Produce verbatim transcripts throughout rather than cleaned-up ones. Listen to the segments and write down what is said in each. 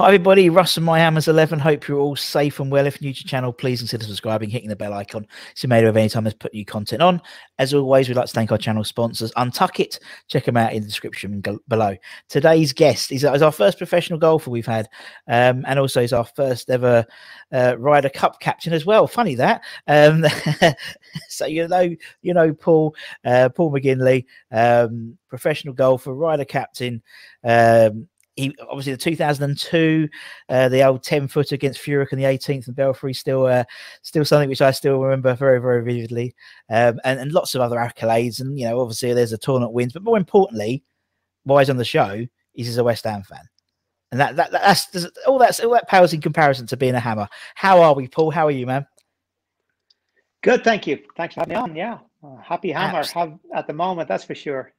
Hi everybody, Russ and my Hammers eleven. Hope you're all safe and well. If new to the channel, please consider subscribing, hitting the bell icon so you may know of any time I put new content on. As always, we'd like to thank our channel sponsors, Untuck It. Check them out in the description below. Today's guest is, is our first professional golfer we've had, um, and also is our first ever uh, Ryder Cup captain as well. Funny that. Um, so you know, you know, Paul, uh, Paul McGinley, um, professional golfer, Ryder captain. Um, He, obviously, the two thousand two, uh, the old ten footer against Furyk and the eighteenth and Belfry, still uh, still something which I still remember very, very vividly. Um, and, and lots of other accolades. And, you know, obviously there's a tournament wins. But more importantly, why he's on the show is he's a West Ham fan. And that, that, that's, that's all that's all that powers in comparison to being a Hammer. How are we, Paul? How are you, man? Good, thank you. Thanks for having me on. Yeah. Uh, happy Hammer have, at the moment, that's for sure.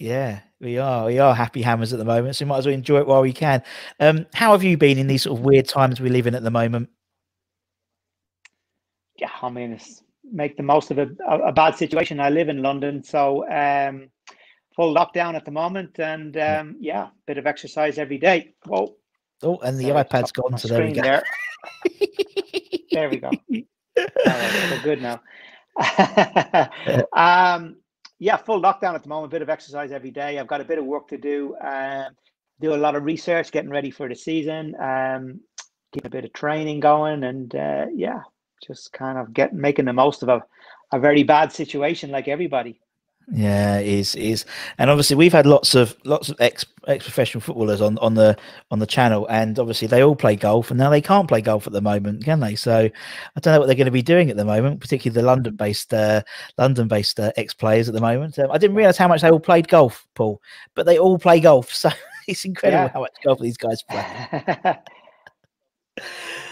Yeah, we are. We are happy Hammers at the moment, so we might as well enjoy it while we can. Um, how have you been in these sort of weird times we live in at the moment? Yeah, I mean, it's make the most of a, a bad situation. I live in London, so um, full lockdown at the moment, and um, yeah, bit of exercise every day. Whoa. Oh, and the Sorry, iPad's gone, so there we go. There, there we go. Right, we're good now. um, Yeah, full lockdown at the moment, a bit of exercise every day. I've got a bit of work to do, uh, do a lot of research, getting ready for the season, um, keep a bit of training going, and uh, yeah, just kind of get, making the most of a, a very bad situation like everybody. Yeah, it is, it is. And obviously we've had lots of lots of ex ex professional footballers on on the on the channel, and obviously they all play golf, and now they can't play golf at the moment, can they? So I don't know what they're going to be doing at the moment, particularly the London based uh, London based uh, ex players at the moment. Um, I didn't realize how much they all played golf, Paul, but they all play golf, so it's incredible yeah. how much golf these guys play.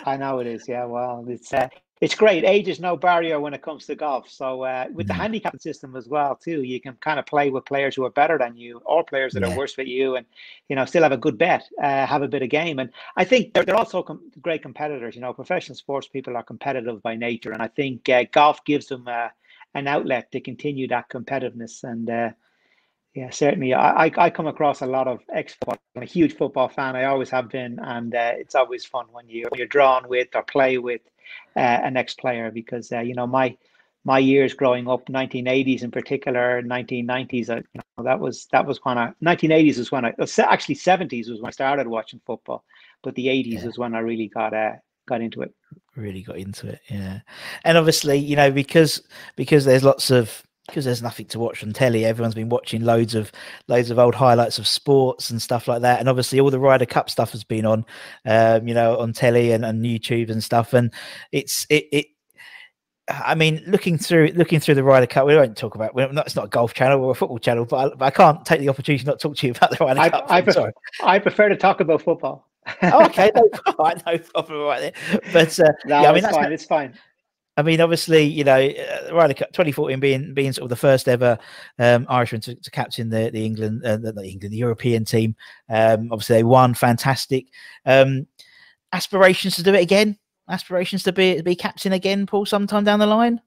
I know it is. Yeah, well, it's. Uh... It's great. Age is no barrier when it comes to golf. So uh, with the handicap system as well, too, you can kind of play with players who are better than you or players that yeah. are worse with you, and, you know, still have a good bet, uh, have a bit of game. And I think they're, they're also com great competitors. You know, professional sports people are competitive by nature. And I think uh, golf gives them uh, an outlet to continue that competitiveness. And uh, yeah, certainly I, I come across a lot of ex-football. I'm a huge football fan. I always have been. And uh, it's always fun when, you, when you're drawn with or play with Uh, an ex-player, because uh, you know, my my years growing up, nineteen eighties in particular, nineteen nineties, I, you know, that was that was when I nineteen eighties was when I actually seventies was when I started watching football, but the eighties yeah. was when I really got uh, got into it. Really got into it, yeah. And obviously, you know, because because there's lots of because there's nothing to watch on telly, everyone's been watching loads of loads of old highlights of sports and stuff like that. And obviously all the Ryder Cup stuff has been on, um, you know, on telly and on YouTube and stuff. And it's, it, it, I mean, looking through, looking through the Ryder Cup, we won't talk about, we're not, it's not a golf channel or a football channel, but I, but I can't take the opportunity to not talk to you about the Ryder I, Cup. I, pre sorry. I prefer to talk about football. Oh, okay. No, right, no problem right there. But uh, no, yeah, I mean, it's fine. It's fine. I mean, obviously, you know, uh, Ryder Cup twenty fourteen being being sort of the first ever um, Irishman to, to captain the the England, uh, the, the England, the European team. Um, obviously, they won, fantastic. Um, aspirations to do it again. Aspirations to be to be captain again, Paul, sometime down the line.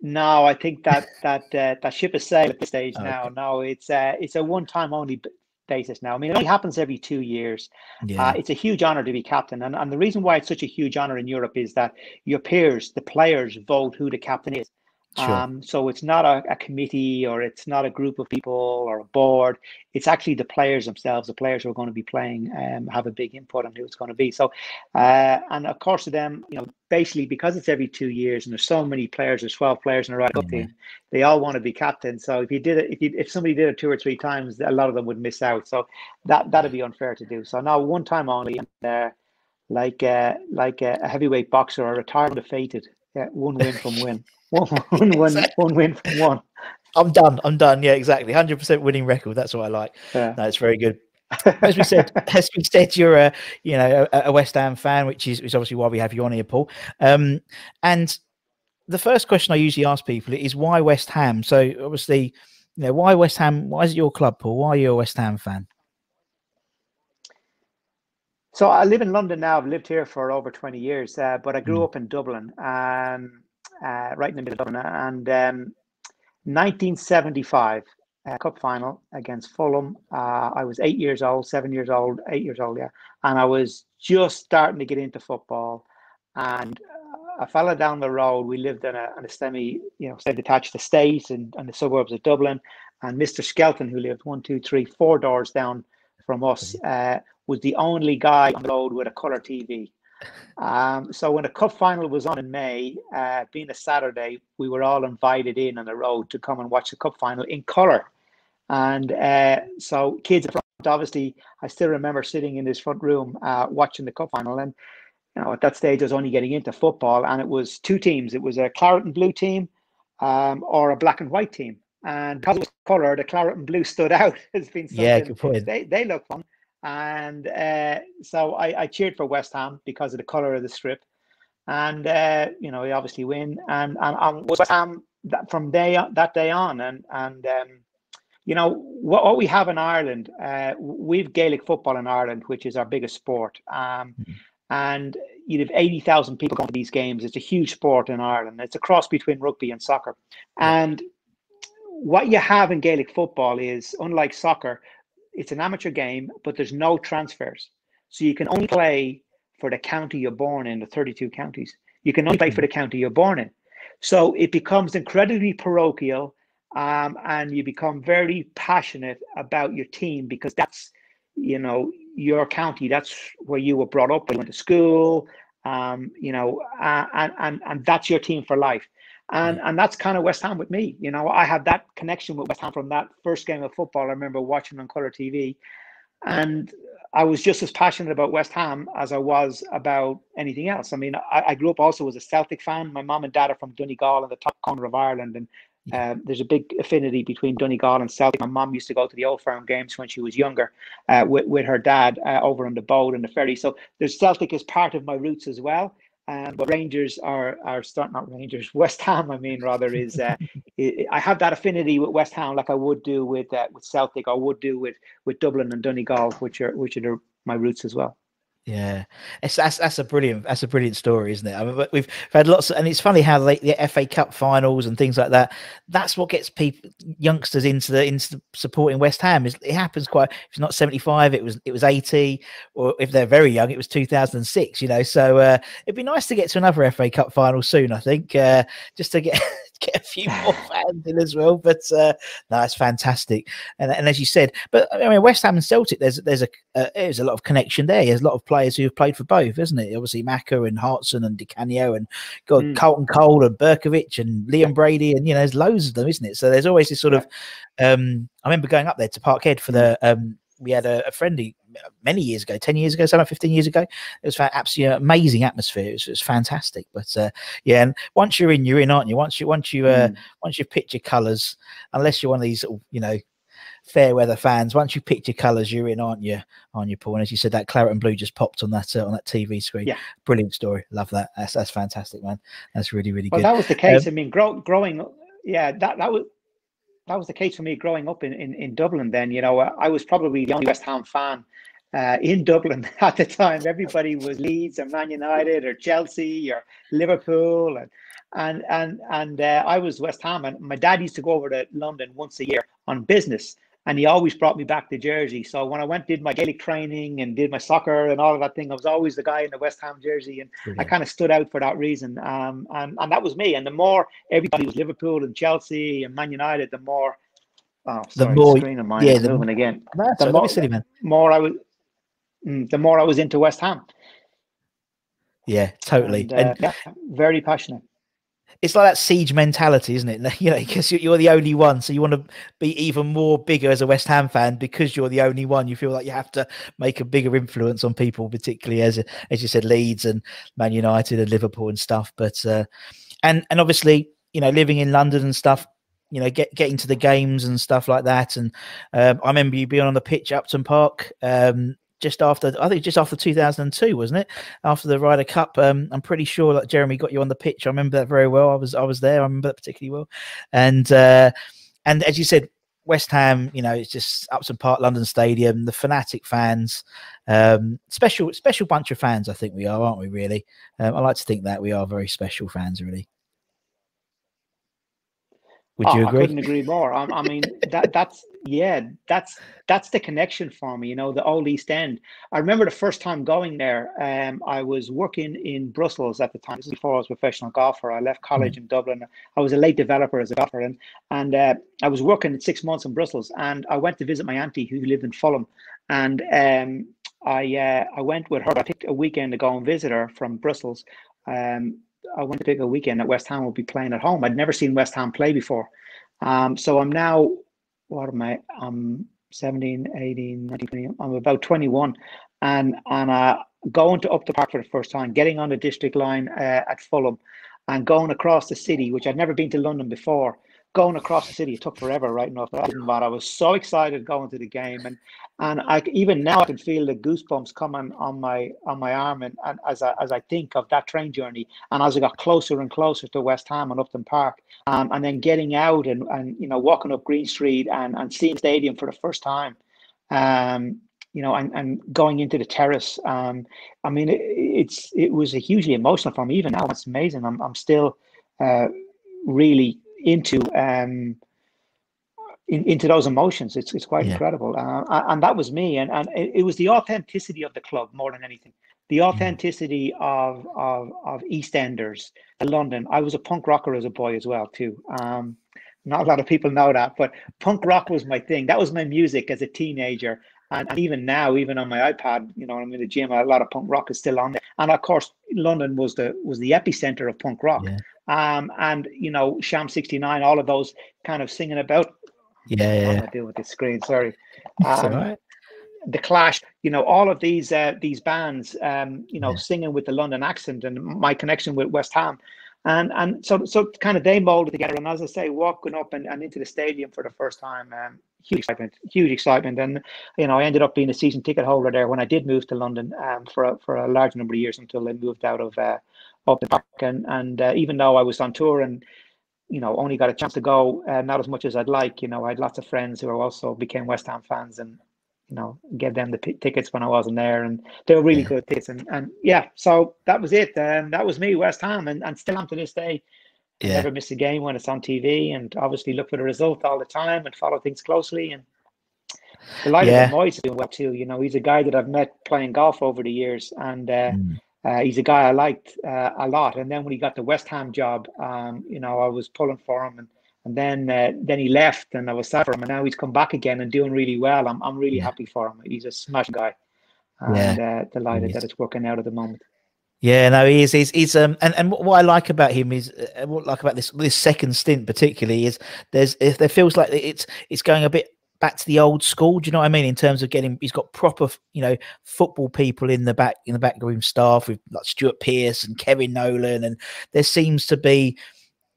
No, I think that that uh, that ship has sailed at this stage oh, now. Okay. No, it's uh, it's a one time only basis now. I mean, it only happens every two years. Yeah. Uh, it's a huge honor to be captain, and, and the reason why it's such a huge honor in Europe is that your peers, the players, vote who the captain is. Sure. Um, so it's not a, a committee, or it's not a group of people or a board. It's actually the players themselves. The players who are going to be playing um, have a big input on who it's going to be. So, uh, and of course, to them, you know, basically because it's every two years and there's so many players, there's twelve players in a Ryder Cup team, they all want to be captain. So if you did it, if you, if somebody did it two or three times, a lot of them would miss out. So that that'd be unfair to do. So now one time only, and uh, like uh, like a heavyweight boxer or a retired defeated, yeah, one win from win. One, one, one, one win from one. I'm done. I'm done. Yeah, exactly. one hundred percent winning record. That's what I like. Yeah. No, it's very good. As we said, as we said, you're a you know a, a West Ham fan, which is, is obviously why we have you on here, Paul. Um, and the first question I usually ask people is why West Ham. So obviously, you know, why West Ham? Why is it your club, Paul? Why are you a West Ham fan? So I live in London now. I've lived here for over twenty years, uh, but I grew mm. up in Dublin. Um, Uh, right in the middle of Dublin, and um, nineteen seventy-five uh, Cup final against Fulham. Uh, I was eight years old, seven years old, eight years old, yeah. And I was just starting to get into football. And uh, a fella down the road, we lived in a, in a semi, you know, semi-detached estate in, in the suburbs of Dublin. And Mister Skelton, who lived one, two, three, four doors down from us, uh, was the only guy on the road with a colour T V. Um, so when the cup final was on in May, uh, being a Saturday, we were all invited in on the road to come and watch the cup final in colour. And uh, so kids in front, obviously, I still remember sitting in this front room uh, watching the cup final. And you know, at that stage, I was only getting into football, and it was two teams. It was a claret and blue team um, or a black and white team. And because it was colour, the claret and blue stood out. It's been something. Yeah, good point. They, they look fun. And uh, so I, I cheered for West Ham because of the colour of the strip, and uh, you know, we obviously win, and and, and West Ham that, from day that day on, and and um, you know what, what we have in Ireland, uh, we've Gaelic football in Ireland, which is our biggest sport, um, mm-hmm. and you'd have eighty thousand people going to these games. It's a huge sport in Ireland. It's a cross between rugby and soccer, and what you have in Gaelic football is, unlike soccer, it's an amateur game, but there's no transfers. So you can only play for the county you're born in, the thirty-two counties. You can only play for the county you're born in. So it becomes incredibly parochial, um, and you become very passionate about your team because that's, you know, your county. That's where you were brought up, where you went to school, um, you know, uh, and, and, and that's your team for life. And and that's kind of West Ham with me. You know, I have that connection with West Ham from that first game of football. I remember watching on colour T V, and I was just as passionate about West Ham as I was about anything else. I mean, I, I grew up also as a Celtic fan. My mum and dad are from Donegal in the top corner of Ireland, and uh, there's a big affinity between Donegal and Celtic. My mum used to go to the Old Firm games when she was younger uh, with, with her dad uh, over on the boat and the ferry. So there's Celtic as part of my roots as well. Um, but Rangers are are start not Rangers. West Ham, I mean, rather is uh, it, I have that affinity with West Ham, like I would do with uh, with Celtic, I would do with with Dublin and Donegal, which are which are my roots as well. Yeah, it's, that's that's a brilliant that's a brilliant story, isn't it? I mean, we've had lots, of, and it's funny how they, the F A Cup finals and things like that. That's what gets people, youngsters, into the into the supporting West Ham. It's, it happens quite. If it's not seventy-five, it was it was eighty, or if they're very young, it was two thousand and six. You know, so uh, it'd be nice to get to another F A Cup final soon. I think uh, just to get. Get a few more fans in as well, but uh, no, it's fantastic. And, and as you said, but I mean, West Ham and Celtic, there's there's a uh, there's a lot of connection there. There's a lot of players who have played for both, isn't it? Obviously, Macca and Hartson and Di Canio and God, mm. Colton Cole and Berkovic and Liam Brady, and you know, there's loads of them, isn't it? So there's always this sort of. Um, I remember going up there to Parkhead for the. Um, we had a, a friendly many years ago, ten years ago, something like fifteen years ago. It was an absolutely amazing atmosphere. It was, it was fantastic. But uh, yeah, and once you're in, you're in, aren't you? Once you, once you, uh, mm. once you pick your colours, unless you're one of these, you know, fair weather fans, once you pick your colours, you're in, aren't you? Aren't you, Paul? And as you said, that claret and blue just popped on that uh, on that T V screen. Yeah, brilliant story. Love that. That's that's fantastic, man. That's really really well, good. Well, that was the case. Um, I mean, grow, growing, yeah, that that was. That was the case for me growing up in, in, in Dublin then. You know, I was probably the only West Ham fan uh, in Dublin at the time. Everybody was Leeds or Man United or Chelsea or Liverpool. And and and, and uh, I was West Ham. And my dad used to go over to London once a year on business. And he always brought me back to jersey. So when I went, did my Gaelic training and did my soccer and all of that thing, I was always the guy in the West Ham jersey. And brilliant. I kind of stood out for that reason. Um, and, and that was me. And the more everybody was Liverpool and Chelsea and Man United, the more, oh, sorry, the more, the screen of mine yeah, is moving again. That's the more, silly, man. More I was, mm, the more I was into West Ham. Yeah, totally. And, uh, and yeah, very passionate. It's like that siege mentality, isn't it? You know, because you're the only one, so you want to be even more bigger as a West Ham fan because you're the only one. You feel like you have to make a bigger influence on people, particularly as as you said, Leeds and Man United and Liverpool and stuff. But uh, and and obviously, you know, living in London and stuff, you know, get getting to the games and stuff like that. And um, I remember you being on the pitch at Upton Park. Um, Just after, I think, just after two thousand two, wasn't it? After the Ryder Cup, um, I'm pretty sure that Jeremy got you on the pitch. I remember that very well. I was, I was there. I remember that particularly well. And, uh, and as you said, West Ham, you know, it's just Upton Park, London Stadium, the fanatic fans, um, special, special bunch of fans. I think we are, aren't we? Really, um, I like to think that we are very special fans, really. Would oh, you agree? I couldn't agree more. I, I mean, that that's yeah, that's that's the connection for me. You know, the old East End. I remember the first time going there. Um, I was working in Brussels at the time. This is before I was a professional golfer. I left college mm. in Dublin. I was a late developer as a golfer, and and uh, I was working six months in Brussels. And I went to visit my auntie who lived in Fulham, and um, I uh, I went with her. I picked a weekend to go and visit her from Brussels. Um, I went to pick a weekend that West Ham would be playing at home. I'd never seen West Ham play before. Um, so I'm now, what am I? I'm seventeen, eighteen, nineteen, twenty. I'm about twenty-one. And, and uh, going to Upton Park for the first time, getting on the district line uh, at Fulham and going across the city, which I'd never been to London before. Going across the city, it took forever, right? Enough, but I was so excited going to the game, and and I even now I can feel the goosebumps coming on my on my arm, and, and as I as I think of that train journey, and as I got closer and closer to West Ham and Upton Park, um, and then getting out and and you know walking up Green Street and and seeing the stadium for the first time, um, you know, and and going into the terrace, um, I mean, it, it's it was a hugely emotional for me. Even now, it's amazing. I'm I'm still uh, really. into um in, into those emotions. It's it's quite yeah. incredible, uh, and that was me, and and it, it was the authenticity of the club more than anything, the authenticity mm. of of of EastEnders, London. I was a punk rocker as a boy as well too. Um not a lot of people know that, but punk rock was my thing. That was my music as a teenager, and, and even now, even on my iPad, you know, when I'm in the gym, a lot of punk rock is still on there. And of course, London was the was the epicenter of punk rock. Yeah. Um, and, you know, Sham sixty-nine, all of those kind of singing about. Yeah, yeah. What do I deal with this screen? Sorry. Um, right. The Clash, you know, all of these uh, these bands, um, you know, yeah. singing with the London accent, and my connection with West Ham. And and so so kind of they molded together. And as I say, walking up and, and into the stadium for the first time, um, huge excitement, huge excitement. And, you know, I ended up being a season ticket holder there when I did move to London um, for, a, for a large number of years until I moved out of uh, Upton Park. And, and uh, even though I was on tour and, you know, only got a chance to go, uh, not as much as I'd like, you know, I had lots of friends who also became West Ham fans, and, you know, gave them the p tickets when I wasn't there, and they were really yeah. good tickets. And, and yeah, so that was it. Um, that was me, West Ham, and, and still am to this day. Yeah. Never miss a game when it's on T V, and obviously look for the result all the time and follow things closely. And the light yeah. of Moyes is doing well too. You know, he's a guy that I've met playing golf over the years, and uh, mm. uh, he's a guy I liked uh, a lot. And then when he got the West Ham job, um, you know, I was pulling for him, and and then uh, then he left, and I was sad for him. And now he's come back again and doing really well. I'm I'm really yeah. happy for him. He's a smash guy, and yeah. uh, delighted that it's working out at the moment. Yeah, no, he is. He's, he's um, and and what I like about him is, uh, what I like about this this second stint particularly is there's if there feels like it's it's going a bit back to the old school. Do you know what I mean? In terms of getting, he's got proper, you know, football people in the back in the backroom staff with like Stuart Pearce and Kevin Nolan, and there seems to be,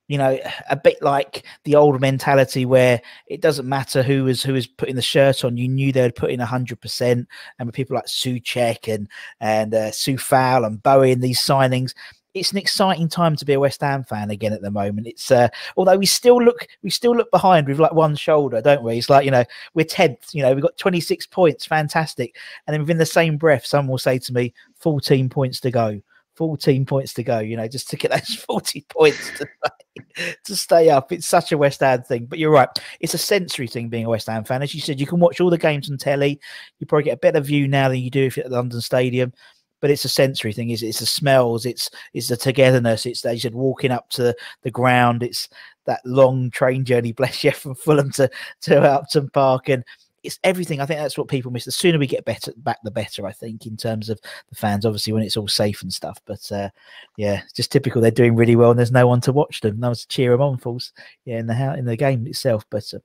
you know, a bit like the old mentality where it doesn't matter who was who was putting the shirt on. You knew they'd put in a hundred percent. And with people like Souček and and uh, Soufal and Bowen, these signings, it's an exciting time to be a West Ham fan again at the moment. It's uh, although we still look we still look behind with like one shoulder, don't we? It's like, you know, we're tenth. You know, we've got twenty six points, fantastic. And then within the same breath, someone will say to me, fourteen points to go. fourteen points to go, you know, just to get those forty points to, to stay up. It's such a West Ham thing. But you're right. It's a sensory thing being a West Ham fan. As you said, you can watch all the games on telly. You probably get a better view now than you do if you're at the London Stadium. But it's a sensory thing. It's, it's the smells. It's it's the togetherness. It's, as you said, walking up to the ground. It's that long train journey, bless you, from Fulham to, to Upton Park. And it's everything. I think that's what people miss. The sooner we get better back, the better, I think, in terms of the fans, obviously, when it's all safe and stuff. But, uh, yeah, it's just typical. They're doing really well and there's no one to watch them. No one to cheer them on, fools, yeah, in the, in the game itself. But uh,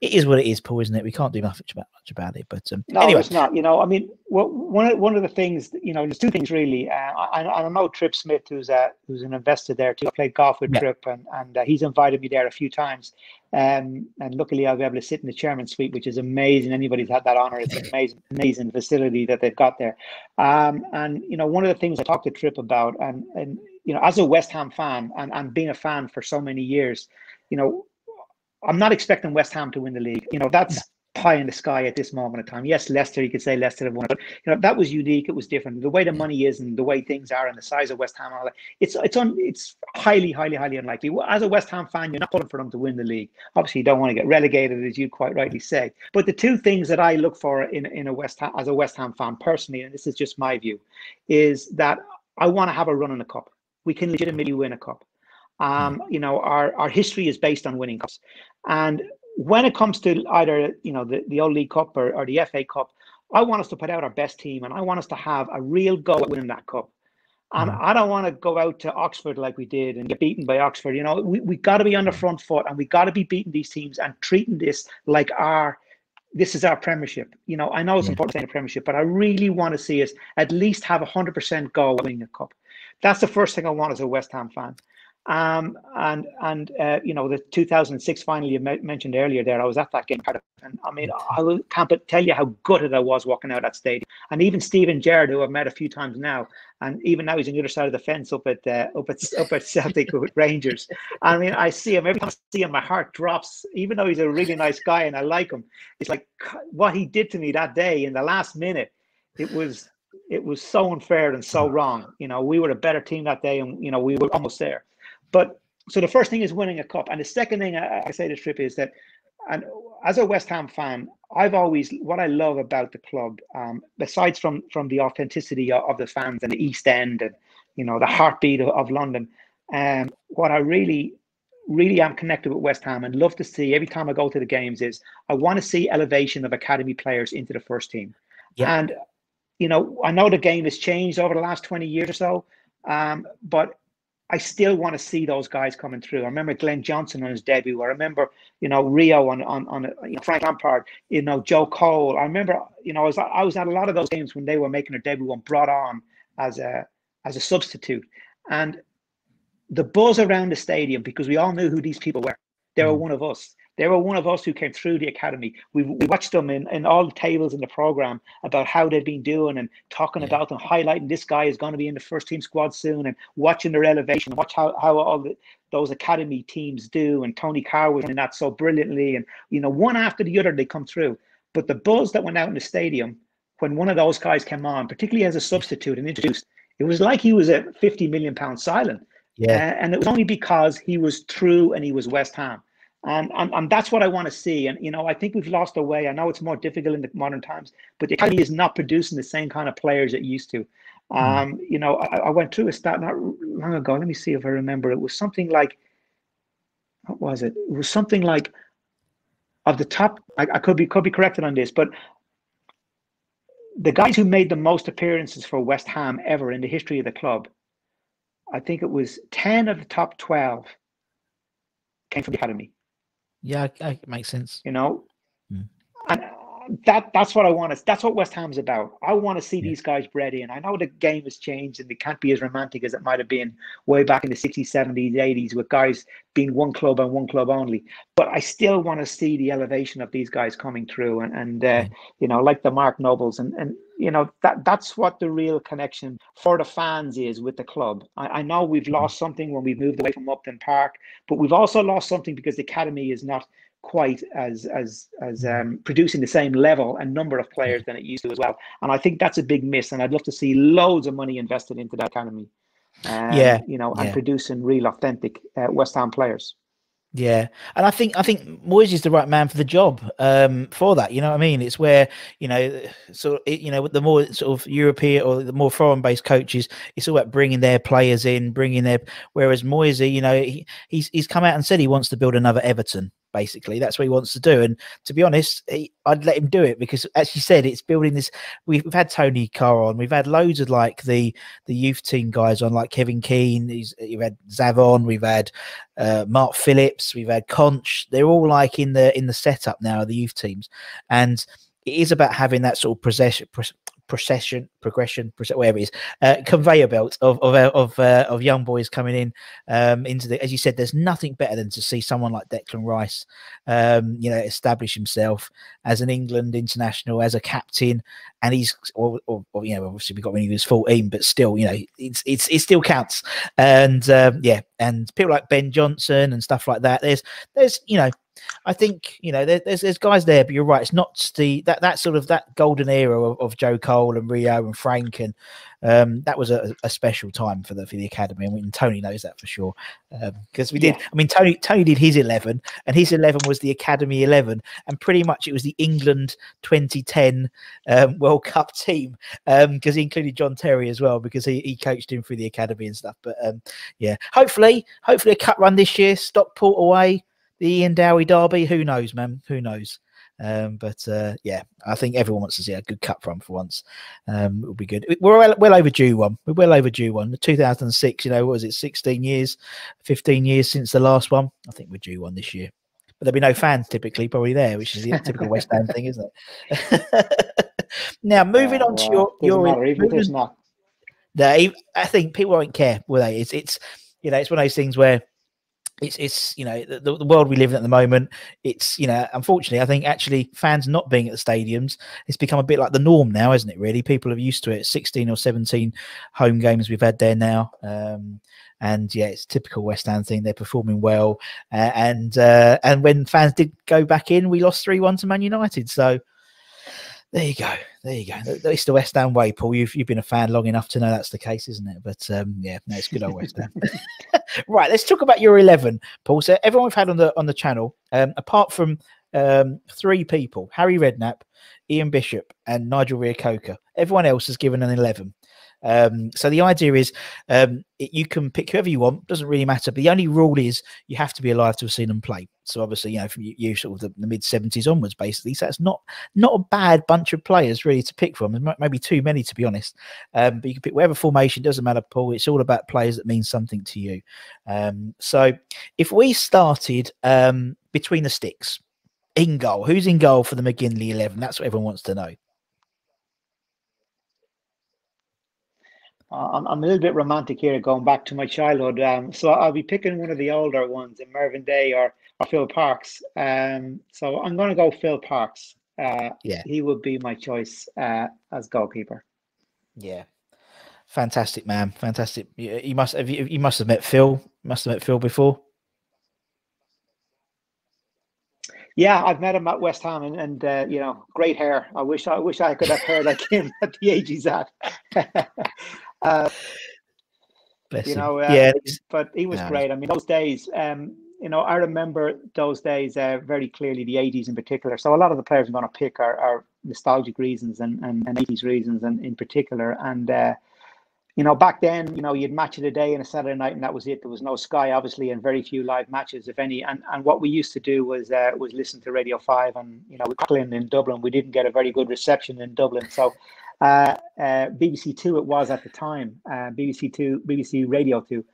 it is what it is, Paul, isn't it? We can't do much about, much about it. But um, no, anyway. It's not. You know, I mean, well, one, of, one of the things, you know, there's two things, really. Uh, I, I know Trip Smith, who's, a, who's an investor there, too. I played golf with yeah. Trip, and, and uh, he's invited me there a few times. Um, and luckily I'll be able to sit in the chairman's suite, which is amazing. Anybody's had that honor. It's an amazing, amazing facility that they've got there. Um, and, you know, one of the things I talked to Trip about, and, and you know, as a West Ham fan, and, and being a fan for so many years, you know, I'm not expecting West Ham to win the league. You know, that's pie in the sky at this moment in time. Yes, Leicester, you could say Leicester have won it, but you know, that was unique. It was different. The way the money is and the way things are and the size of West Ham and all that, it's it's on it's highly, highly, highly unlikely. As a West Ham fan, you're not pulling for them to win the league. Obviously, you don't want to get relegated, as you quite rightly say. But the two things that I look for in in a West Ham, as a West Ham fan personally, and this is just my view, is that I want to have a run in the cup. We can legitimately win a cup. Um, you know, our our history is based on winning cups, and when it comes to either, you know, the, the old League Cup or, or the F A Cup, I want us to put out our best team, and I want us to have a real go at winning that cup. And mm. I don't want to go out to Oxford like we did and get beaten by Oxford. You know, we we got to be on the front foot, and we got to be beating these teams and treating this like our this is our premiership. You know, I know it's yeah. important to say the premiership, but I really want to see us at least have a hundred percent go at winning the cup. That's the first thing I want as a West Ham fan. Um and and uh, you know, the two thousand six final you m mentioned earlier there, I was at that game, and I mean, I can't but tell you how gutted I was walking out of that stadium. And even Stephen Gerrard, who I've met a few times now, and even now he's on the other side of the fence up at uh, up at up at Celtic with Rangers. I mean, I see him every time I see him, my heart drops. Even though he's a really nice guy and I like him, it's like what he did to me that day in the last minute. It was it was so unfair and so wrong. You know, we were a better team that day, and you know, we were almost there. But so the first thing is winning a cup. And the second thing I, I say to Tripp is that, and as a West Ham fan, I've always, what I love about the club, um, besides from, from the authenticity of, of the fans and the East End and, you know, the heartbeat of, of London, um, what I really, really am connected with West Ham and love to see every time I go to the games is I want to see elevation of academy players into the first team. Yeah. And, you know, I know the game has changed over the last twenty years or so, um, but I still want to see those guys coming through. I remember Glenn Johnson on his debut. I remember, you know, Rio on on on you know, Frank Lampard. You know, Joe Cole. I remember, you know, I was I was at a lot of those games when they were making their debut and brought on as a as a substitute. And the buzz around the stadium, because we all knew who these people were. They were one of us. They were one of us who came through the academy. We, we watched them in, in all the tables in the program about how they've been doing and talking yeah. about them, highlighting this guy is going to be in the first team squad soon, and watching their elevation, watch how, how all the, those academy teams do. And Tony Carr was doing that so brilliantly. And, you know, one after the other, they come through. But the buzz that went out in the stadium when one of those guys came on, particularly as a substitute and introduced, it was like he was a fifty million pound silent. Yeah. Uh, and it was only because he was true and he was West Ham. And, and, and that's what I want to see. And, you know, I think we've lost our way. I know it's more difficult in the modern times, but the academy is not producing the same kind of players it used to. Um, you know, I, I went through a stat not long ago. Let me see if I remember. It was something like, what was it? It was something like of the top, I, I could be could be corrected on this, but the guys who made the most appearances for West Ham ever in the history of the club, I think it was ten of the top twelve came from the academy. Yeah, it makes sense. You know, mm. and that that's what I want. Is, that's what West Ham's about. I want to see yeah. these guys bred in. I know the game has changed and it can't be as romantic as it might have been way back in the sixties, seventies, eighties with guys being one club and one club only. But I still want to see the elevation of these guys coming through and, and uh, yeah. you know, like the Mark Nobles. And, and you know, that that's what the real connection for the fans is with the club. I, I know we've lost something when we've moved away from Upton Park, but we've also lost something because the academy is not quite as as as um producing the same level and number of players than it used to as well, and I think that's a big miss, and I'd love to see loads of money invested into that academy, um, yeah you know and yeah. producing real authentic uh, West Ham players. Yeah, and I think I think Moyes is the right man for the job um, for that. You know what I mean? It's where you know, so it, you know, the more sort of European or the more foreign-based coaches, it's all about bringing their players in, bringing their. Whereas Moyes, you know, he, he's he's come out and said he wants to build another Everton. Basically, that's what he wants to do. And to be honest, he, I'd let him do it because, as you said, it's building this. We've, we've had Tony Carr on. We've had loads of like the the youth team guys on, like Kevin Keane. He's, you've had Zavon. We've had. Uh, Mark Phillips, we've had Conch. They're all like in the in the setup now of the youth teams, and it is about having that sort of procession, procession, progression, whatever it is, uh, conveyor belt of of of, uh, of young boys coming in um, into the. As you said, there's nothing better than to see someone like Declan Rice, um, you know, establish himself as an England international, as a captain, and he's, or, or, or you know, obviously we got when he was fourteen, but still, you know, it's it's it still counts, and um, yeah, and people like Ben Johnson and stuff like that. There's there's you know. I think you know there, there's there's guys there, but you're right. It's not the that that sort of that golden era of, of Joe Cole and Rio and Frank, and um, that was a, a special time for the for the academy, and, we, and Tony knows that for sure, because um, we did. Yeah. I mean, Tony Tony did his eleven, and his eleven was the academy eleven, and pretty much it was the England twenty ten um, World Cup team, because um, he included John Terry as well, because he he coached him through the academy and stuff. But um, yeah, hopefully hopefully a cup run this year. Stockport away. The Ian Dowie derby, who knows, man? Who knows? Um, but uh, yeah, I think everyone wants to see a good cup run for once. Um, it'll be good. We're well, well overdue one. We're well overdue one. two thousand six, you know, what was it? sixteen years, fifteen years since the last one. I think we're due one this year. But there'll be no fans typically probably there, which is the typical West Ham thing, isn't it? Now, moving uh, on well, to your... your matter, even moving, there's not. They, I think people won't care, will they? It's, it's, you know, it's one of those things where... It's, it's you know, the, the world we live in at the moment, it's, you know, unfortunately, I think actually fans not being at the stadiums, it's become a bit like the norm now, isn't it, really? People are used to it. sixteen or seventeen home games we've had there now. Um, and, yeah, it's typical West Ham thing. They're performing well. Uh, and uh, and when fans did go back in, we lost three one to Man United. So there you go. There you go. It's the West Ham way, Paul. You've, you've been a fan long enough to know that's the case, isn't it? But, um, yeah, no, it's good old West Ham. Right, let's talk about your eleven, Paul. So everyone we've had on the on the channel, um, apart from um, three people, Harry Redknapp, Ian Bishop and Nigel Rio-Coker, everyone else has given an eleven. Um, so the idea is um, it, you can pick whoever you want, doesn't really matter. But the only rule is you have to be alive to have seen them play. So obviously, you know, from you, you sort of the, the mid seventies onwards, basically. So that's not not a bad bunch of players really to pick from. There maybe too many, to be honest. Um, but you can pick whatever formation, doesn't matter, Paul. It's all about players that mean something to you. Um, so if we started um, between the sticks, in goal, who's in goal for the McGinley eleven? That's what everyone wants to know. I'm a little bit romantic here, going back to my childhood. Um, so I'll be picking one of the older ones, in Mervyn Day or, or Phil Parks. Um, so I'm going to go Phil Parks. Uh, yeah, he would be my choice uh, as goalkeeper. Yeah, fantastic man, fantastic. You, you must have you, you must have met Phil. Must have met Phil before. Yeah, I've met him at West Ham, and, and uh, you know, great hair. I wish I wish I could have hair like him at the age he's at. Uh, Bless you know, uh, yeah, but he was no. great. I mean, those days, um, you know, I remember those days uh, very clearly, the eighties in particular. So a lot of the players I'm going to pick are, are nostalgic reasons and, and, and eighties reasons and in particular. And, uh, you know, back then, you know, you'd match of the day and a Saturday night and that was it. There was no Sky, obviously, and very few live matches, if any. And and what we used to do was uh, was listen to Radio five and, you know, we Cracklin in Dublin. We didn't get a very good reception in Dublin. So... Uh, uh, B B C Two it was at the time, uh, B B C Two, B B C Radio Two,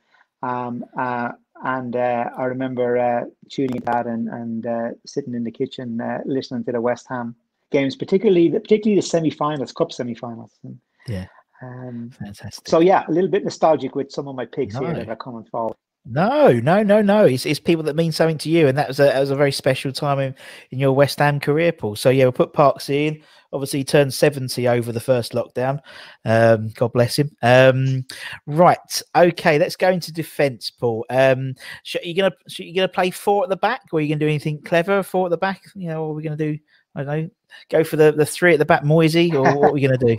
um, uh, and uh, I remember uh, tuning in that and and uh, sitting in the kitchen uh, listening to the West Ham games, particularly the, particularly the semi-finals, cup semi-finals. And, yeah, um, fantastic. So yeah, a little bit nostalgic with some of my picks no. here that are coming forward. No, no, no, no. It's, it's people that mean something to you, and that was a that was a very special time in, in your West Ham career, Paul. So yeah, we'll put Parks in. Obviously, he turned seventy over the first lockdown. Um, God bless him. Um, right, okay, let's go into defence, Paul. Um, should, are you gonna should you gonna play four at the back, or are you gonna do anything clever? Four at the back, you know, or are we gonna do? I don't know. Go for the the three at the back, Moisey, or what are we gonna do?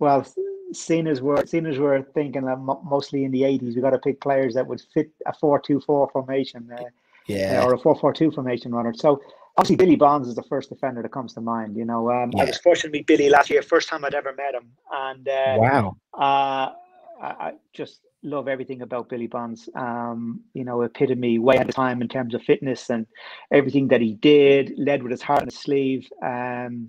Well, seeing as we're seeing as we're thinking that mostly in the eighties, we got to pick players that would fit a four two four formation, uh, yeah, or a four four two formation, rather. So. Obviously, Billy Bonds is the first defender that comes to mind. You know, um, yeah. I was fortunate to meet Billy last year, first time I'd ever met him, and uh, wow, uh, I, I just love everything about Billy Bonds. Um, you know, epitome way ahead of time in terms of fitness and everything that he did. Led with his heart on his sleeve. Um,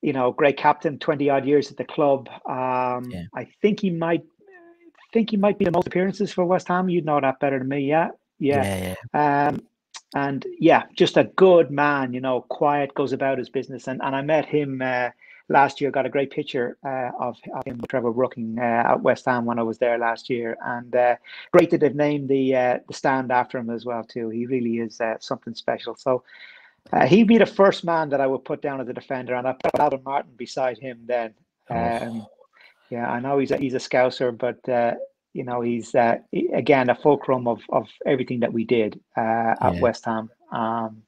you know, great captain, twenty odd years at the club. Um, yeah. I think he might think he might be the most appearances for West Ham. You'd know that better than me. Yeah, yeah. yeah, yeah. Um, And yeah, just a good man, you know, quiet, goes about his business. And, and I met him uh, last year, got a great picture uh, of, of him, Trevor Brooking, uh, at West Ham when I was there last year. And uh, great that they've named the uh, the stand after him as well too. He really is uh, something special. So uh, he'd be the first man that I would put down as a defender, and I put Alvin Martin beside him then. Um, oh. Yeah, I know he's a, he's a Scouser, but uh, you know he's uh, he, again a fulcrum of of everything that we did uh, at yeah. West Ham. Um,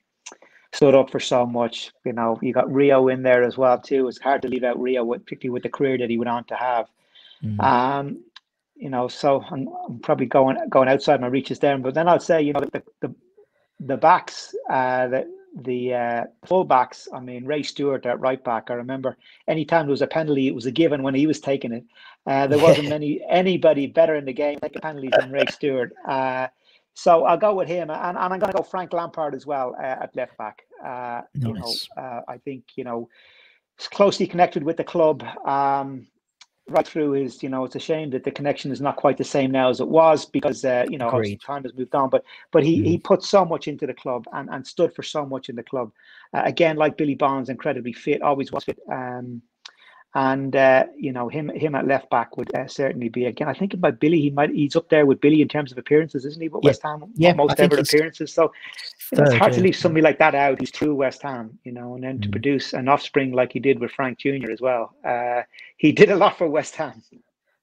stood up for so much, you know. You got Rio in there as well too. It's hard to leave out Rio, with, particularly with the career that he went on to have. Mm. Um, you know, so I'm, I'm probably going going outside my reaches there. But then I'd say, you know, the the, the backs, uh, the the uh, full backs. I mean, Ray Stewart at right back. I remember any time there was a penalty, it was a given when he was taking it. Uh, there wasn't many anybody better in the game taking penalties than Ray Stewart. Uh, So I'll go with him, and, and I'm going to go Frank Lampard as well uh, at left back. Uh, nice. You know, uh, I think you know, it's closely connected with the club um, right through. His, you know, it's a shame that the connection is not quite the same now as it was, because uh, you know time has moved on. But but he mm. he put so much into the club and, and stood for so much in the club. Uh, again, like Billy Bonds, incredibly fit, always was fit. Um, And uh, you know him, him at left back would uh, certainly be again. I think about Billy, he might he's up there with Billy in terms of appearances, isn't he? But yeah. West Ham, yeah, most ever appearances. So third, it's hard yeah. to leave somebody like that out. He's through West Ham, you know, and then mm. to produce an offspring like he did with Frank Junior as well. Uh, he did a lot for West Ham.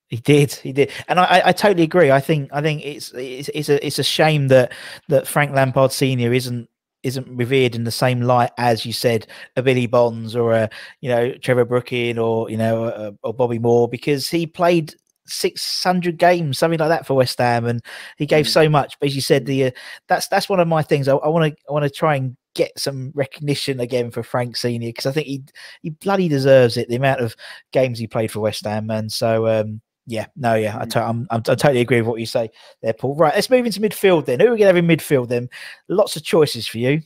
He did, he did, and I, I totally agree. I think I think it's it's it's a it's a shame that that Frank Lampard Senior isn't. isn't revered in the same light as, you said, a Billy Bonds or a, you know, Trevor Brooking or, you know, a, or Bobby Moore, because he played six hundred games, something like that, for West Ham, and he gave mm. so much. But as you said, the uh, that's that's one of my things. I want to I want to try and get some recognition again for Frank Senior, because I think he he bloody deserves it, the amount of games he played for West Ham. And so um yeah, no, yeah, I, to I'm, I'm, I totally agree with what you say there, Paul. Right, let's move into midfield then. Who are we going to have in midfield then? Lots of choices for you.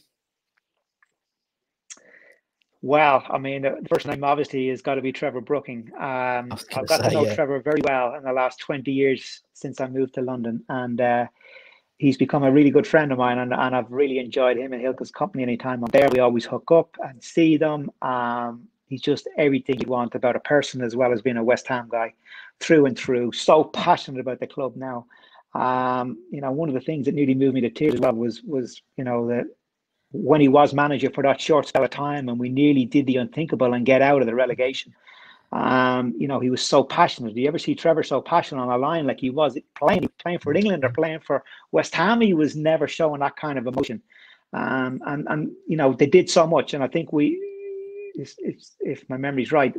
Well, I mean, the first name obviously has got to be Trevor Brooking. Um, I've got say, to know yeah. Trevor very well in the last twenty years since I moved to London, and uh, he's become a really good friend of mine, and, and I've really enjoyed him and Hilke's company. Anytime I'm there, we always hook up and see them. Um, he's just everything you want about a person, as well as being a West Ham guy. Through and through, so passionate about the club now. Um, you know, one of the things that nearly moved me to tears as well was, was you know, that when he was manager for that short spell of time, and we nearly did the unthinkable and get out of the relegation. Um, you know, he was so passionate. Do you ever see Trevor so passionate on a line like he was playing, playing for England or playing for West Ham? He was never showing that kind of emotion. Um, and and you know, they did so much, and I think we, if, if, if my memory's right.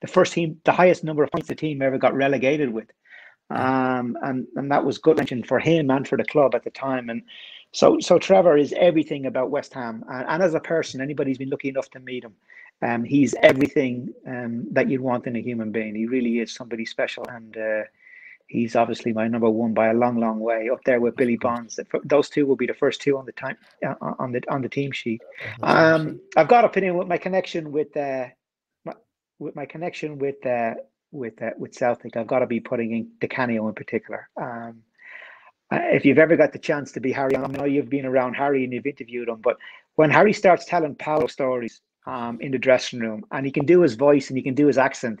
The first team, the highest number of points the team ever got relegated with, um, and and that was good mention for him and for the club at the time. And so, so Trevor is everything about West Ham, and, and as a person, anybody's been lucky enough to meet him, um, he's everything um, that you'd want in a human being. He really is somebody special, and uh, he's obviously my number one by a long, long way, up there with Billy Bonds. Those two will be the first two on the time uh, on the on the team sheet. Um, I've got opinion with my connection with. Uh, With my connection with uh, with uh, with Celtic, I've got to be putting in Di Canio in particular. Um, if you've ever got the chance to be Harry, I know you've been around Harry and you've interviewed him, but when Harry starts telling Paolo stories um, in the dressing room, and he can do his voice and he can do his accent,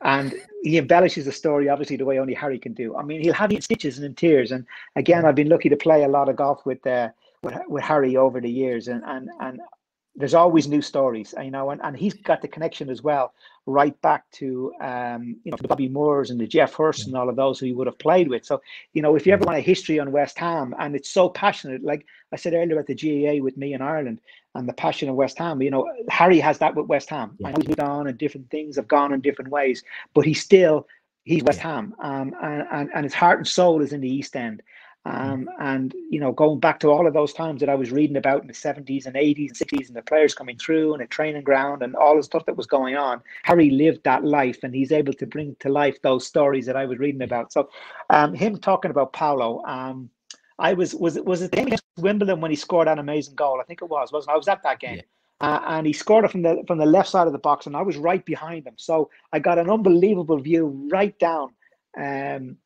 and he embellishes the story obviously the way only Harry can do. I mean, he'll have you in stitches and in tears. And again, I've been lucky to play a lot of golf with uh, with, with Harry over the years, and and and. There's always new stories, you know, and, and he's got the connection as well, right back to, um, you know, the Bobby Moores and the Jeff Hurst and all of those who he would have played with. So, you know, if you ever want a history on West Ham, and it's so passionate, like I said earlier at the G A A with me in Ireland and the passion of West Ham, you know, Harry has that with West Ham. Yeah. I know he's moved on and different things have gone in different ways, but he's still, he's West yeah. Ham, um, and, and, and his heart and soul is in the East End. Um, and, you know, going back to all of those times that I was reading about in the seventies and eighties and sixties, and the players coming through and a training ground and all the stuff that was going on, Harry lived that life, and he's able to bring to life those stories that I was reading about. So um, him talking about Paolo, um, I was, was, was it the game against Wimbledon when he scored that amazing goal? I think it was, wasn't it? I was at that game. Yeah. Uh, and he scored it from the, from the left side of the box, and I was right behind him. So I got an unbelievable view right down. Um,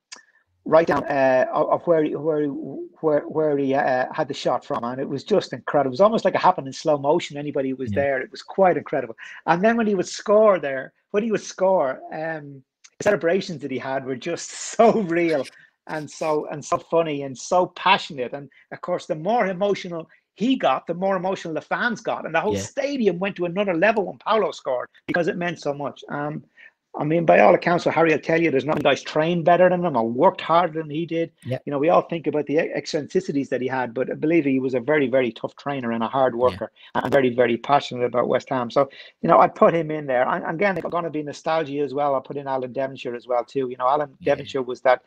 right down uh, of where he, where he, where where he uh, had the shot from, and it was just incredible. It was almost like it happened in slow motion. Anybody who was yeah. there, it was quite incredible. And then when he would score there, when he would score, um, the celebrations that he had were just so real and so and so funny and so passionate. And of course, the more emotional he got, the more emotional the fans got, and the whole yeah. stadium went to another level when Paolo scored because it meant so much. Um, I mean, by all accounts, so Harry will tell you, there's no guys trained better than him or worked harder than he did. Yeah. You know, we all think about the eccentricities that he had, but I believe he was a very, very tough trainer and a hard worker yeah. and very, very passionate about West Ham. So, you know, I put him in there. And again, it's going to be nostalgia as well. I put in Alan Devonshire as well, too. You know, Alan yeah. Devonshire was that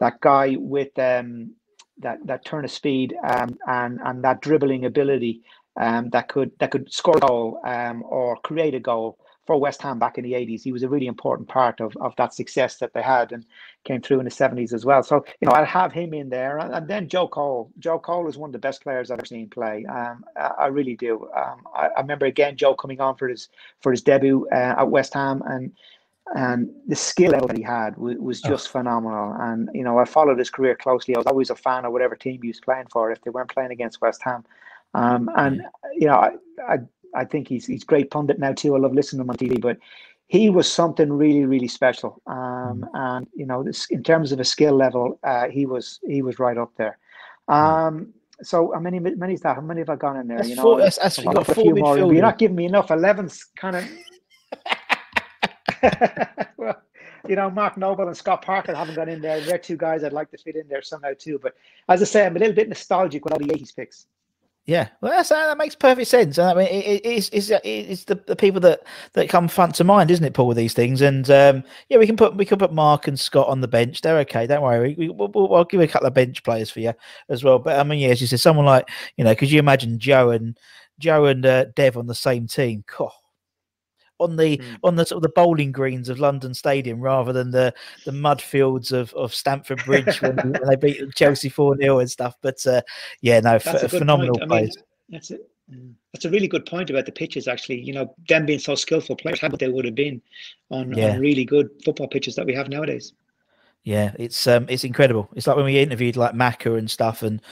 that guy with um, that, that turn of speed um, and, and that dribbling ability um, that could that could score a goal um, or create a goal for West Ham back in the eighties. He was a really important part of, of that success that they had and came through in the seventies as well. So, you know, I'll have him in there. And, and then Joe Cole. Joe Cole is one of the best players I've ever seen play. Um, I, I really do. Um, I, I remember, again, Joe coming on for his for his debut uh, at West Ham, and and the skill level that he had was, was just oh. phenomenal. And, you know, I followed his career closely. I was always a fan of whatever team he was playing for if they weren't playing against West Ham. Um, and, you know, I... I I think he's he's great pundit now too. I love listening to him on T V, but he was something really, really special. Um, and you know, this, in terms of a skill level, uh, he was he was right up there. Um, so how many many is that? How many have I gone in there? That's you know, four, that's, that's I've got a few more. You're not giving me enough. Eleven's kind of. Well, you know, Mark Noble and Scott Parkhead haven't gone in there. They're two guys I'd like to fit in there somehow too. But as I say, I'm a little bit nostalgic with all the eighties picks. Yeah, well, that's, that makes perfect sense. I mean, it, it, it's, it's, it's the, the people that, that come front to mind, isn't it, Paul, with these things? And um, yeah, we can put we can put Mark and Scott on the bench. They're okay. Don't worry. We, we, we'll, I'll give a couple of bench players for you as well. But I mean, yeah, as you said, someone like, you know, because you imagine Joe and Joe and uh, Dev on the same team. God. On the mm. on the sort of the bowling greens of London Stadium, rather than the the mud fields of of Stamford Bridge when, when they beat Chelsea four nil and stuff. But uh, yeah, no, that's a phenomenal plays. That's it. That's a really good point about the pitches. Actually, you know, them being so skillful players, how they would have been on, yeah. on really good football pitches that we have nowadays. Yeah, it's um, it's incredible. It's like when we interviewed like Macca and stuff, and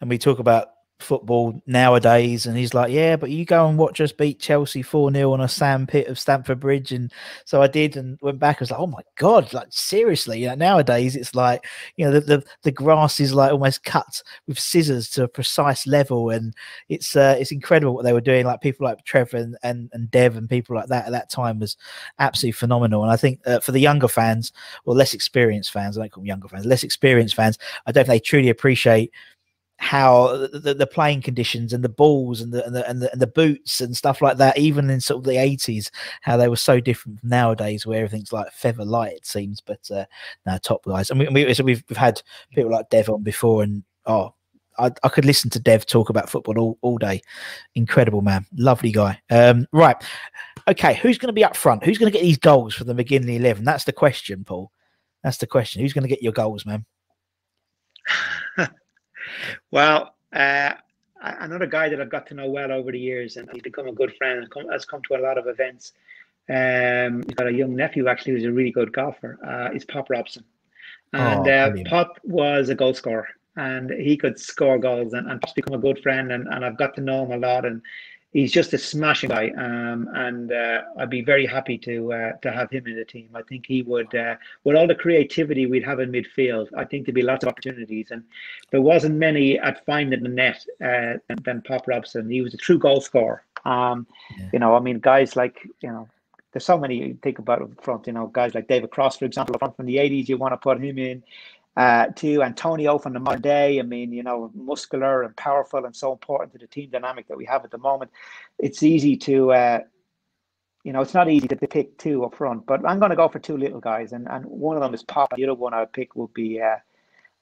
and we talk about football nowadays, and he's like, yeah, but you go and watch us beat Chelsea four nil on a sandpit of Stamford Bridge. And so I did, and went back. I was like, oh my god, like seriously, you know, nowadays it's like, you know, the, the the grass is like almost cut with scissors to a precise level, and it's uh, it's incredible what they were doing. Like people like Trevor and, and and Dev and people like that at that time was absolutely phenomenal. And I think uh, for the younger fans, or less experienced fans, I don't call them younger fans, less experienced fans, I don't think they truly appreciate how the, the playing conditions and the balls and the, and the and the and the boots and stuff like that, even in sort of the eighties, how they were so different from nowadays, where everything's like feather light, it seems. But uh, no, top guys, and we, we so we've we've had people like Dev on before, and oh, I, I could listen to Dev talk about football all all day. Incredible man, lovely guy. Um, right, okay, who's going to be up front? Who's going to get these goals for the McGinley eleven? That's the question, Paul. That's the question. Who's going to get your goals, man? Well, uh, another guy that I've got to know well over the years, and he's become a good friend, and come, has come to a lot of events. Um, he's got a young nephew, actually, who's a really good golfer. Uh, it's Pop Robson. And oh, uh, Pop was a goal scorer, and he could score goals, and, and Pop's become a good friend, and, and I've got to know him a lot, and he's just a smashing guy. Um, and uh, I'd be very happy to uh, to have him in the team. I think he would, uh, with all the creativity we'd have in midfield, I think there'd be lots of opportunities. And there wasn't many at finding the net uh, than, than Pop Robson. He was a true goal scorer. Um, yeah. You know, I mean, guys like, you know, there's so many you think about up front, you know, guys like David Cross, for example, up front from the eighties, you want to put him in. Uh, to Antonio from the modern day, I mean, you know, muscular and powerful and so important to the team dynamic that we have at the moment. It's easy to, uh, you know, it's not easy to pick two up front, but I'm going to go for two little guys, and, and one of them is Pop. The other one I would pick would be uh,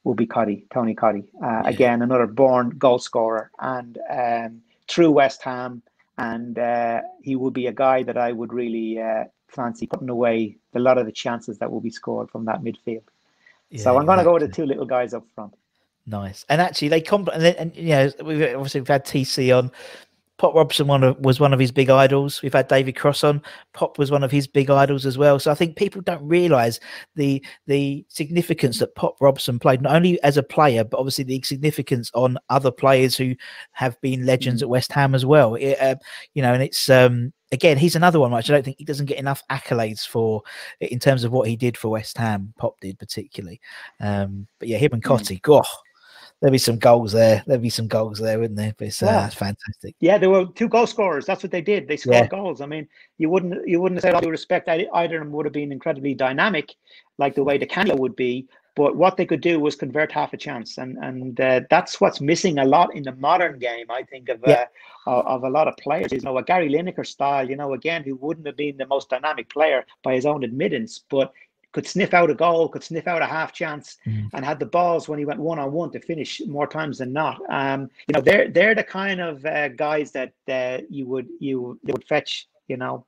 will be Cottee, Tony Cottee. Uh, again, another born goal scorer and um, true West Ham, and uh, he would be a guy that I would really uh, fancy putting away a lot of the chances that will be scored from that midfield. Yeah, so I'm going to go with the two little guys up front. Nice. And actually, they complement. And, and you know, we've obviously we've had T C on. Pop Robson one of, was one of his big idols. We've had David Cross on. Pop was one of his big idols as well. So I think people don't realise the the significance that Pop Robson played, not only as a player, but obviously the significance on other players who have been legends at West Ham as well. It, uh, you know, and it's um, again, he's another one which I don't think he doesn't get enough accolades for in terms of what he did for West Ham. Pop did particularly, um, but yeah, him and Cottee, gosh. There'd be some goals there. There'd be some goals there, wouldn't there? It's, yeah. uh, it's fantastic. Yeah, there were two goal scorers. That's what they did. They scored yeah. goals. I mean, you wouldn't you wouldn't say all due respect, either of them would have been incredibly dynamic, like the way Di Canio would be. But what they could do was convert half a chance, and and uh, that's what's missing a lot in the modern game. I think of yeah. uh, of, of a lot of players, you know, a Gary Lineker style, you know, again, who wouldn't have been the most dynamic player by his own admittance, but could sniff out a goal, could sniff out a half chance, mm. and had the balls when he went one-on-one to finish more times than not. Um, you know, they're they're the kind of uh, guys that uh, you would you they would fetch, you know,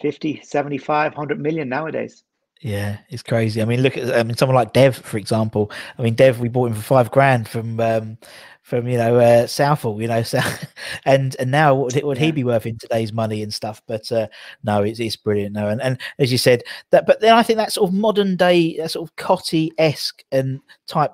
fifty, seventy-five, a hundred million nowadays. Yeah, it's crazy. I mean, look at I mean someone like Dev, for example. I mean, Dev, we bought him for five grand from um, from you know uh, Southall, you know, so, and and now what would he be worth in today's money and stuff? But uh, no, it's it's brilliant. No, and and as you said that, but then I think that sort of modern day, that sort of Cottee-esque and type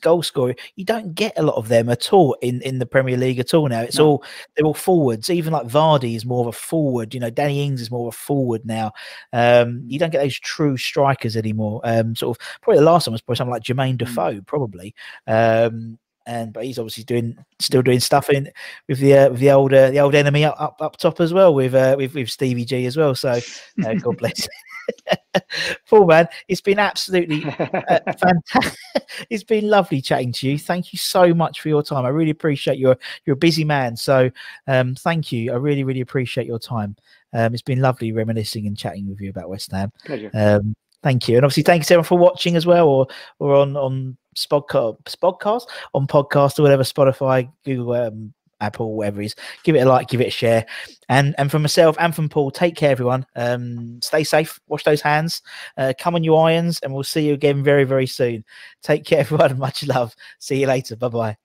goal scorer, you don't get a lot of them at all in in the Premier League at all now. It's no. all they're all forwards. Even like Vardy is more of a forward, you know, Danny Ings is more of a forward now. Um you don't get those true strikers anymore. Um sort of probably the last one was probably something like Jermaine Defoe, probably. Um and but he's obviously doing still doing stuff in with the uh, with the old uh, the old enemy up, up up top as well, with uh with, with Stevie G as well, so uh, God bless. Paul, man, it's been absolutely uh, fantastic. It's been lovely chatting to you. Thank you so much for your time. I really appreciate your you're a busy man, so um thank you. I really really appreciate your time. Um it's been lovely reminiscing and chatting with you about West Ham. Pleasure. Um thank you, and obviously thanks everyone for watching as well, or or on on Spodcast, Spodcast on podcast or whatever, Spotify, Google, um Apple, whatever it is. Give it a like, give it a share, and and from myself and from Paul, take care everyone. Um stay safe, wash those hands, uh come on your irons, and we'll see you again very very soon. Take care everyone, much love, see you later, bye bye.